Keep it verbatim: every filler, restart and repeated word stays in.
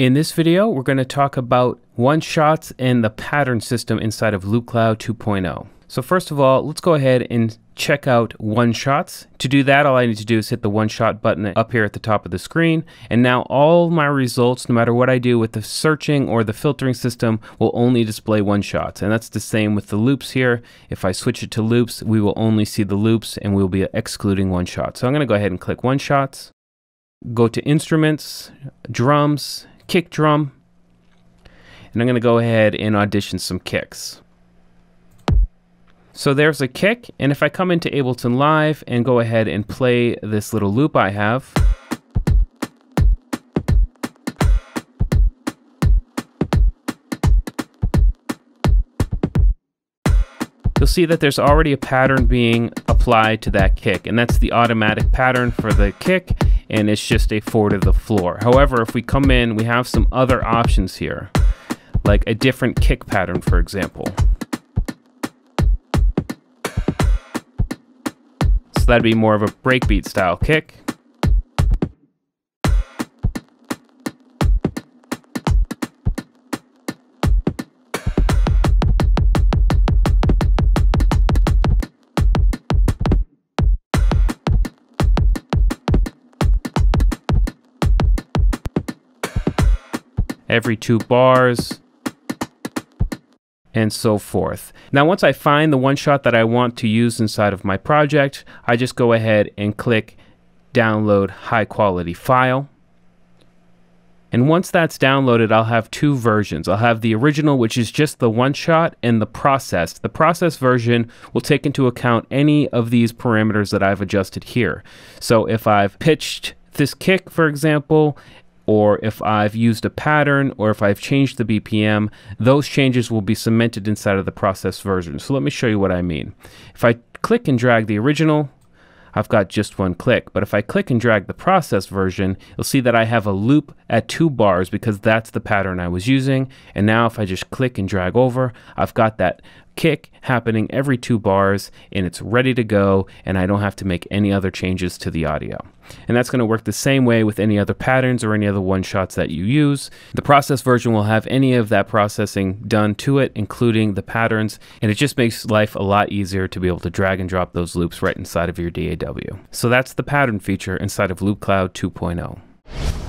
In this video, we're going to talk about one-shots and the pattern system inside of Loopcloud two point oh. So first of all, let's go ahead and check out one-shots. To do that, all I need to do is hit the one-shot button up here at the top of the screen. And now all my results, no matter what I do with the searching or the filtering system, will only display one-shots. And that's the same with the loops here. If I switch it to loops, we will only see the loops and we'll be excluding one-shots. So I'm going to go ahead and click one-shots, go to instruments, drums, kick drum, and I'm going to go ahead and audition some kicks. So there's a kick, and if I come into Ableton Live and go ahead and play this little loop I have, you'll see that there's already a pattern being applied to that kick, and that's the automatic pattern for the kick, and it's just a four to the floor. However, if we come in, we have some other options here, like a different kick pattern, for example. So that'd be more of a breakbeat style kick. Every two bars, and so forth. Now once I find the one shot that I want to use inside of my project, I just go ahead and click download high quality file. And once that's downloaded, I'll have two versions. I'll have the original, which is just the one shot, and the processed. The processed version will take into account any of these parameters that I've adjusted here. So if I've pitched this kick, for example, or if I've used a pattern, or if I've changed the B P M, those changes will be cemented inside of the processed version. So let me show you what I mean. If I click and drag the original, I've got just one click. But if I click and drag the processed version, you'll see that I have a loop at two bars because that's the pattern I was using. And now if I just click and drag over, I've got that kick happening every two bars, and it's ready to go, and I don't have to make any other changes to the audio. And that's going to work the same way with any other patterns or any other one-shots that you use. The processed version will have any of that processing done to it, including the patterns, and it just makes life a lot easier to be able to drag and drop those loops right inside of your D A W. So that's the pattern feature inside of Loopcloud two point oh.